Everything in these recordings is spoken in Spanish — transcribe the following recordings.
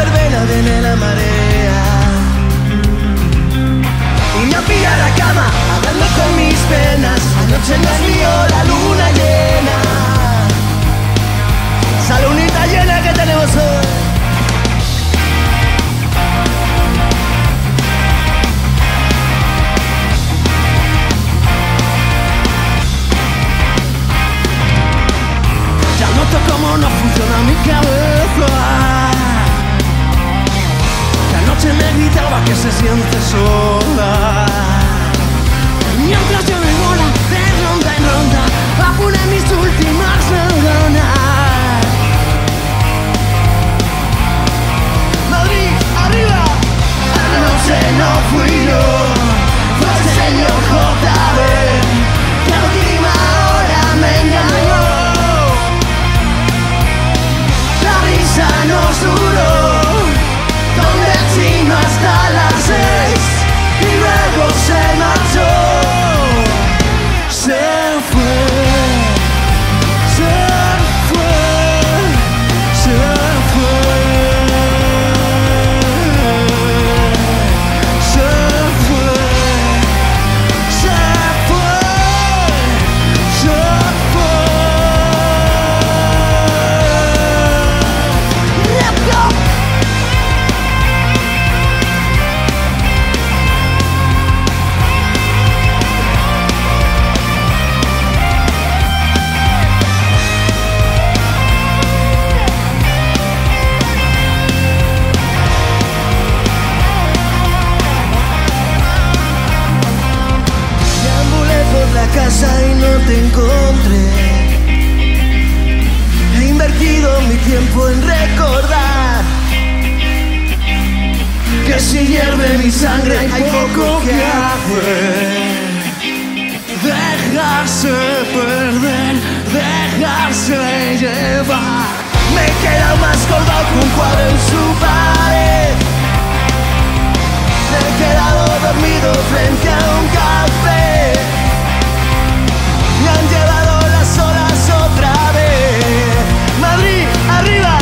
verbena viene la marea y me apila la cama hablando con mis penas. Anoche nos dio la luna llena, esa lunita llena que tenemos hoy. Ya noto cómo no funciona mi cabeza, se me gritaba que se siente sola. Mientras yo me vola de ronda en ronda, apuré mis últimas neuronas. Madrid, arriba. Anoche no fui yo, fue el señor J.B. que a última hora me engañó. La risa nos duró hasta las 6 y luego se marchó. Y no te encontré. He invertido mi tiempo en recordar que si hierve mi sangre hay poco que hacer. Dejarse perder, dejarse llevar. Me he quedado más colgado que un cuadro en su pared. Me he quedado dormido frente a un café. Me han llevado las horas otra vez. Madrid, arriba.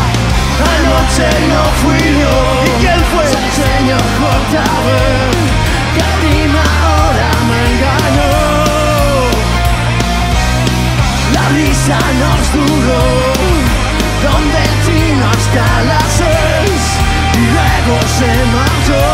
Anoche no fui yo. ¿Y quién fue? El señor J.B. que a última hora me engañó. La risa nos duró, donde el chino hasta las 6 y luego se marchó.